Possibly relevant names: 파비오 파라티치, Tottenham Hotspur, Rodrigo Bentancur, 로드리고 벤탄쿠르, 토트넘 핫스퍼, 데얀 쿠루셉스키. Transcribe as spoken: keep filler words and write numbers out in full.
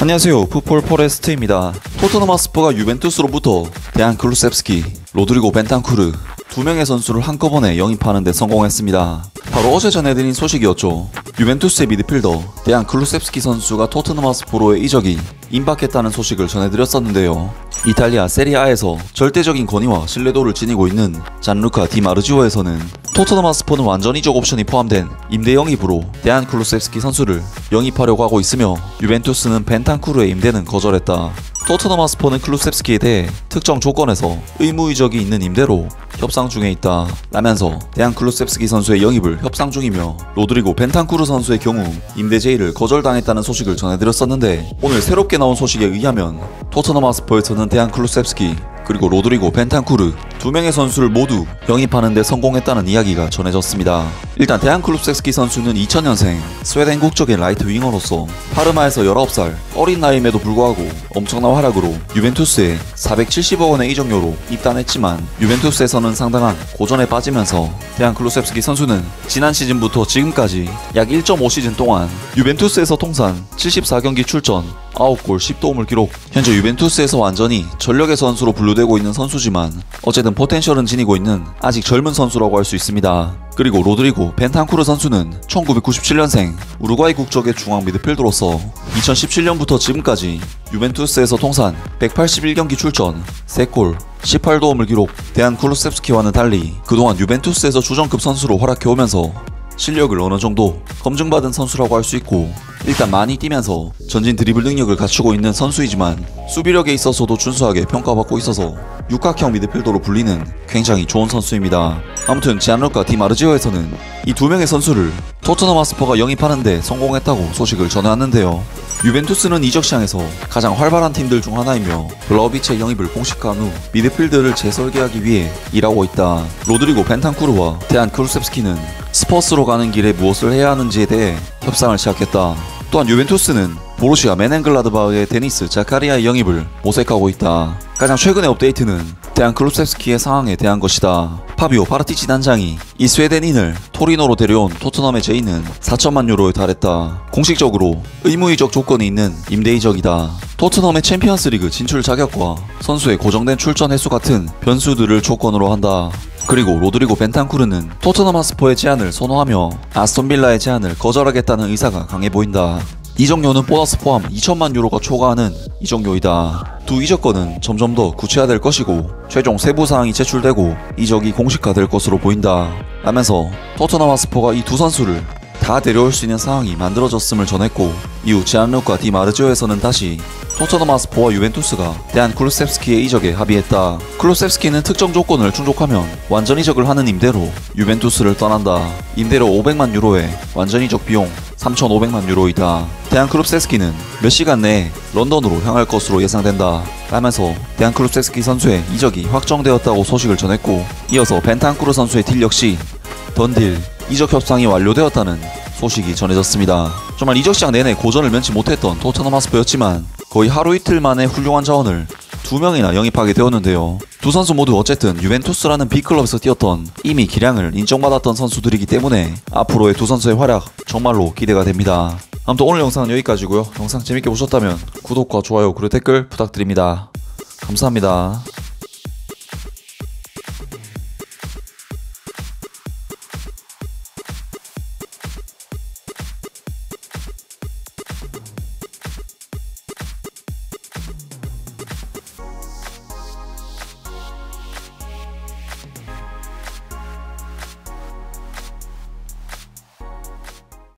안녕하세요, 풋볼 포레스트입니다. 토트넘 핫스퍼가 유벤투스로부터 데얀 쿠루셉스키, 로드리고 벤탄쿠르 두 명의 선수를 한꺼번에 영입하는 데 성공했습니다. 바로 어제 전해드린 소식이었죠. 유벤투스의 미드필더 데얀 쿠루셉스키 선수가 토트넘 핫스퍼로의 이적이 임박했다는 소식을 전해드렸었는데요. 이탈리아 세리아에서 절대적인 권위와 신뢰도를 지니고 있는 잔루카 디마르지오에서는 토트넘 핫스퍼는 완전 이적 옵션이 포함된 임대 영입으로 데얀 쿠루셉스키 선수를 영입하려고 하고 있으며, 유벤투스는 벤탄쿠르의 임대는 거절했다. 토트넘 핫스퍼는 쿠루셉스키에 대해 특정 조건에서 의무 이적이 있는 임대로 협상 중에 있다 라면서 데얀 쿠루셉스키 선수의 영입을 협상 중이며, 로드리고 벤탄쿠르 선수의 경우 임대 제의를 거절당했다는 소식을 전해드렸었는데, 오늘 새롭게 나온 소식에 의하면 토트넘 핫스퍼에서는 데얀 쿠루셉스키 그리고 로드리고 벤탄쿠르 두 명의 선수를 모두 영입하는 데 성공했다는 이야기가 전해졌습니다. 일단 데얀 쿠루셉스키 선수는 이천년생 스웨덴 국적인 라이트 윙어로서 파르마에서 열아홉 살 어린 나이임에도 불구하고 엄청난 활약으로 유벤투스에 사백칠십억 원의 이적료로 입단했지만, 유벤투스에서는 상당한 고전에 빠지면서 데얀 쿠루셉스키 선수는 지난 시즌부터 지금까지 약 일 점 오 시즌 동안 유벤투스에서 통산 칠십사 경기 출전, 아홉 골 십 도움을 기록, 현재 유벤투스에서 완전히 전력의 선수로 분류되고 있는 선수지만 어쨌든 포텐셜은 지니고 있는 아직 젊은 선수라고 할 수 있습니다. 그리고 로드리고 벤탄쿠르 선수는 천구백구십칠년생 우루과이 국적의 중앙 미드필더로서 이천십칠년부터 지금까지 유벤투스에서 통산 백팔십일 경기 출전, 세 골 십팔 도움을 기록. 데얀 쿠루셉스키와는 달리 그동안 유벤투스에서 주전급 선수로 활약해오면서 실력을 어느정도 검증받은 선수라고 할 수 있고, 일단 많이 뛰면서 전진 드리블 능력을 갖추고 있는 선수이지만 수비력에 있어서도 준수하게 평가받고 있어서 육각형 미드필더로 불리는 굉장히 좋은 선수입니다. 아무튼 지안루카 디마르지오에서는 이 두 명의 선수를 토트넘 핫스퍼가 영입하는데 성공했다고 소식을 전해왔는데요. 유벤투스는 이적시장에서 가장 활발한 팀들 중 하나이며, 블라우비치의 영입을 공식화한 후 미드필드를 재설계하기 위해 일하고 있다. 로드리고 벤탄쿠르와 데얀 쿠루셉스키는 스퍼스로 가는 길에 무엇을 해야 하는지에 대해 협상을 시작했다. 또한 유벤투스는 보루시아 맨헨글라드바흐의 데니스 자카리아의 영입을 모색하고 있다. 가장 최근의 업데이트는 데얀 쿠루셉스키의 상황에 대한 것이다. 파비오 파라티치 단장이 이 스웨덴인을 토리노로 데려온 토트넘의 제의는 사천만 유로에 달했다. 공식적으로 의무이적 조건이 있는 임대이적이다. 토트넘의 챔피언스리그 진출 자격과 선수의 고정된 출전 횟수 같은 변수들을 조건으로 한다. 그리고 로드리고 벤탄쿠르는 토트넘 핫스퍼의 제안을 선호하며 아스톤빌라의 제안을 거절하겠다는 의사가 강해 보인다. 이적료는 보너스 포함 이천만 유로가 초과하는 이적료이다. 두 이적건은 점점 더 구체화될 것이고, 최종 세부사항이 제출되고 이적이 공식화될 것으로 보인다 라면서 토트넘 핫스퍼가 이 두 선수를 다 데려올 수 있는 상황이 만들어졌음을 전했고, 이후 지안루카 디마르지오에서는 다시 토트넘 핫스퍼와 유벤투스가 데얀 쿠루셉스키의 이적에 합의했다. 쿠루셉스키는 특정 조건을 충족하면 완전 이적을 하는 임대로 유벤투스를 떠난다. 임대료 오백만 유로에 완전 이적 비용 삼천오백만 유로이다. 데얀 쿠루셉스키는 몇 시간 내에 런던으로 향할 것으로 예상된다 라면서 데얀 쿠루셉스키 선수의 이적이 확정되었다고 소식을 전했고, 이어서 벤탄쿠르 선수의 딜 역시 던딜 이적 협상이 완료되었다는 소식이 전해졌습니다. 정말 이적 시장 내내 고전을 면치 못했던 토트넘 핫스퍼였지만 거의 하루 이틀 만에 훌륭한 자원을 두 명이나 영입하게 되었는데요. 두 선수 모두 어쨌든 유벤투스라는 B클럽에서 뛰었던, 이미 기량을 인정받았던 선수들이기 때문에 앞으로의 두 선수의 활약 정말로 기대가 됩니다. 아무튼 오늘 영상은 여기까지고요. 영상 재밌게 보셨다면 구독과 좋아요 그리고 댓글 부탁드립니다. 감사합니다.